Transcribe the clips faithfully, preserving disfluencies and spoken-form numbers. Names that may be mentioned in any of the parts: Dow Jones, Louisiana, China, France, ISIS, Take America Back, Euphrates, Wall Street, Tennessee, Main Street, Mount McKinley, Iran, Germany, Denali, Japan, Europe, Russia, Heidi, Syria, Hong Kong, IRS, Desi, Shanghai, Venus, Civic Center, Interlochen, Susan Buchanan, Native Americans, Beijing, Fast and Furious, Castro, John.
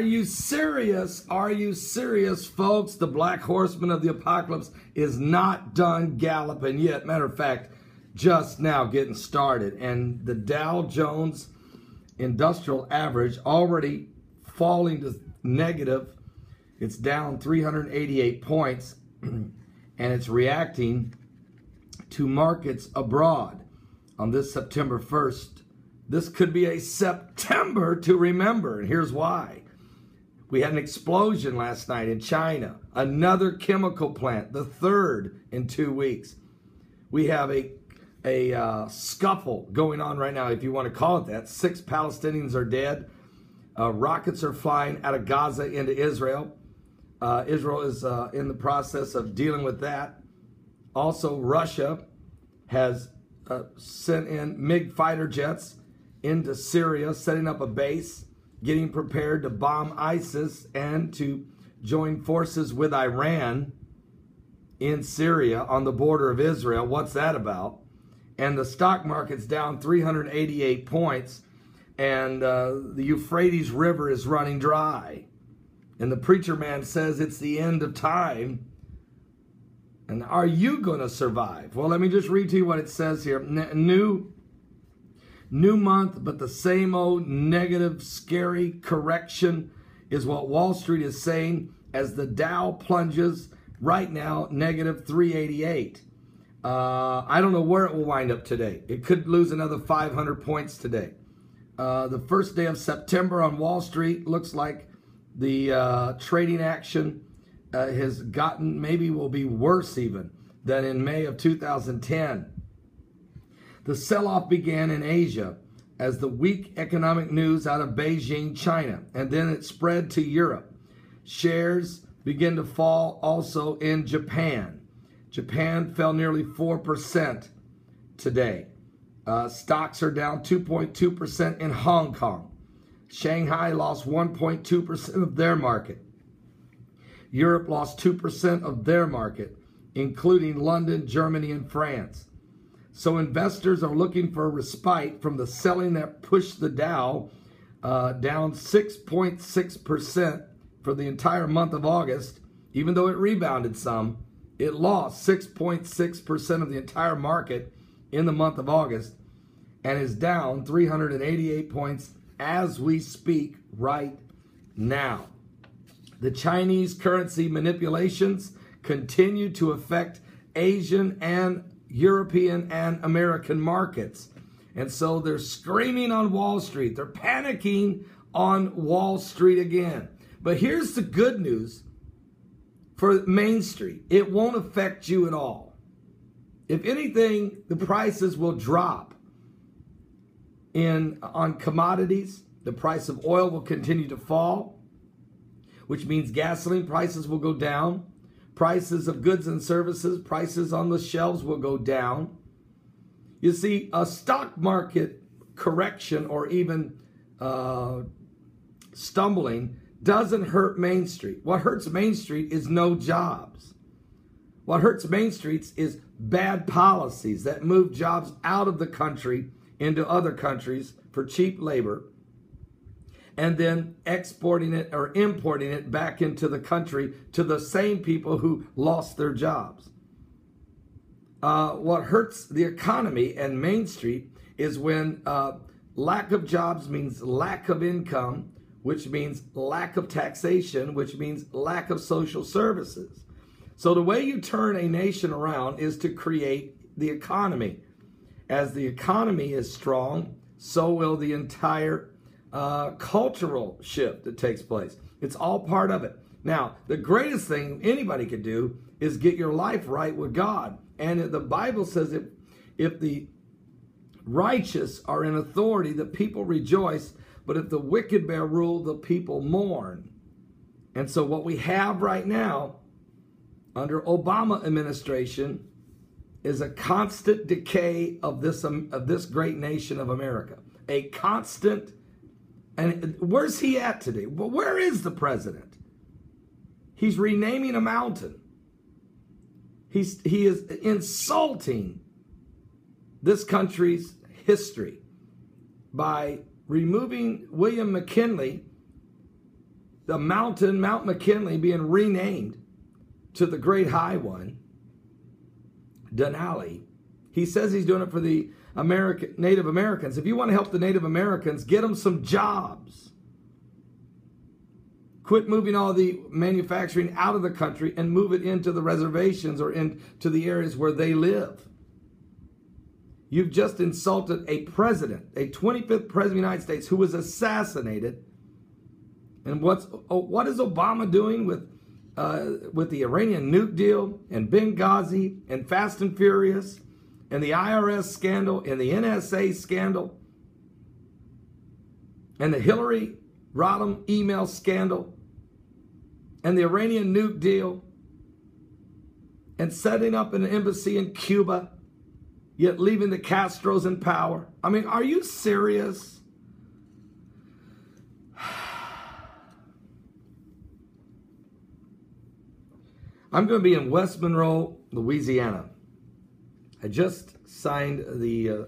Are you serious? Are you serious, folks? The Black Horseman of the Apocalypse is not done galloping yet. Matter of fact, just now getting started. And the Dow Jones Industrial Average already falling to negative. It's down three hundred eighty-eight points, and it's reacting to markets abroad on this September first. This could be a September to remember, and here's why. We had an explosion last night in China, another chemical plant, the third in two weeks. We have a, a uh, scuffle going on right now, if you want to call it that. Six Palestinians are dead. Uh, rockets are flying out of Gaza into Israel. Uh, Israel is uh, in the process of dealing with that. Also, Russia has uh, sent in MiG fighter jets into Syria, setting up a base, getting prepared to bomb ISIS and to join forces with Iran in Syria on the border of Israel. What's that about? And the stock market's down three hundred eighty-eight points, and uh, the Euphrates River is running dry. And the preacher man says it's the end of time. And are you going to survive? Well, let me just read to you what it says here. N new New month, but the same old negative, scary correction is what Wall Street is saying as the Dow plunges right now, negative three eighty-eight. Uh, I don't know where it will wind up today. It could lose another five hundred points today. Uh, the first day of September on Wall Street looks like the uh, trading action uh, has gotten, maybe will be worse even than in May of two thousand ten. The sell-off began in Asia as the weak economic news out of Beijing, China, and then it spread to Europe. Shares began to fall also in Japan. Japan fell nearly four percent today. Uh, stocks are down two point two percent in Hong Kong. Shanghai lost one point two percent of their market. Europe lost two percent of their market, including London, Germany, and France. So investors are looking for a respite from the selling that pushed the Dow uh, down six point six percent for the entire month of August. Even though it rebounded some, it lost six point six percent of the entire market in the month of August and is down three hundred eighty-eight points as we speak right now. The Chinese currency manipulations continue to affect Asian and European and American markets. And so they're screaming on Wall Street. They're panicking on Wall Street again. But here's the good news for Main Street. It won't affect you at all. If anything, the prices will drop in on commodities. The price of oil will continue to fall, which means gasoline prices will go down. Prices of goods and services, prices on the shelves will go down. You see, a stock market correction or even uh, stumbling doesn't hurt Main Street. What hurts Main Street is no jobs. What hurts Main Street is bad policies that move jobs out of the country into other countries for cheap labor, and then exporting it or importing it back into the country to the same people who lost their jobs. Uh, what hurts the economy and Main Street is when uh, lack of jobs means lack of income, which means lack of taxation, which means lack of social services. So the way you turn a nation around is to create the economy. As the economy is strong, so will the entire Uh, cultural shift that takes place. It's all part of it. Now, the greatest thing anybody could do is get your life right with God. And the Bible says if, if the righteous are in authority, the people rejoice. But if the wicked bear rule, the people mourn. And so what we have right now under Obama administration is a constant decay of this, um, of this great nation of America. A constant. And where's he at today? Well, where is the president? He's renaming a mountain. He's, he is insulting this country's history by removing William McKinley the mountain, Mount McKinley, being renamed to the Great High One, Denali. He says he's doing it for the American, Native Americans. If you want to help the Native Americans, get them some jobs. Quit moving all the manufacturing out of the country and move it into the reservations or into the areas where they live. You've just insulted a president, a twenty-fifth president of the United States who was assassinated. And what's, what is Obama doing with, uh, with the Iranian nuke deal and Benghazi and Fast and Furious and the I R S scandal and the N S A scandal and the Hillary Rodham email scandal and the Iranian nuke deal and setting up an embassy in Cuba, yet leaving the Castros in power? I mean, are you serious? I'm going to be in West Monroe, Louisiana. I just signed the uh,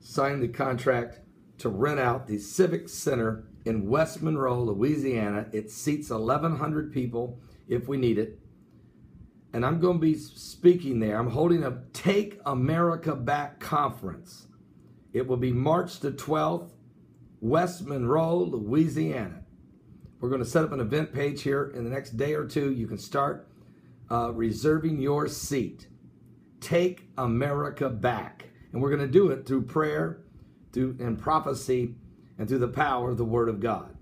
signed the contract to rent out the Civic Center in West Monroe, Louisiana. It seats eleven hundred people if we need it. And I'm going to be speaking there. I'm holding a Take America Back conference. It will be March the twelfth, West Monroe, Louisiana. We're going to set up an event page here in the next day or two. You can start uh, reserving your seat. Take America Back. And we're going to do it through prayer, through and prophecy, and through the power of the Word of God.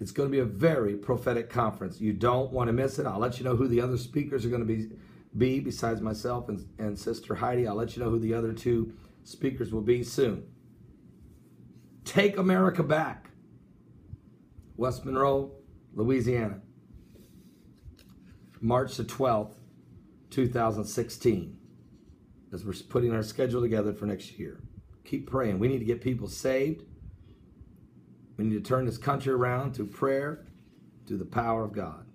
It's going to be a very prophetic conference. You don't want to miss it. I'll let you know who the other speakers are going to be, be besides myself and, and Sister Heidi. I'll let you know who the other two speakers will be soon. Take America Back. West Monroe, Louisiana. March the twelfth, two thousand sixteen. As we're putting our schedule together for next year. Keep praying. We need to get people saved. We need to turn this country around through prayer, through the power of God.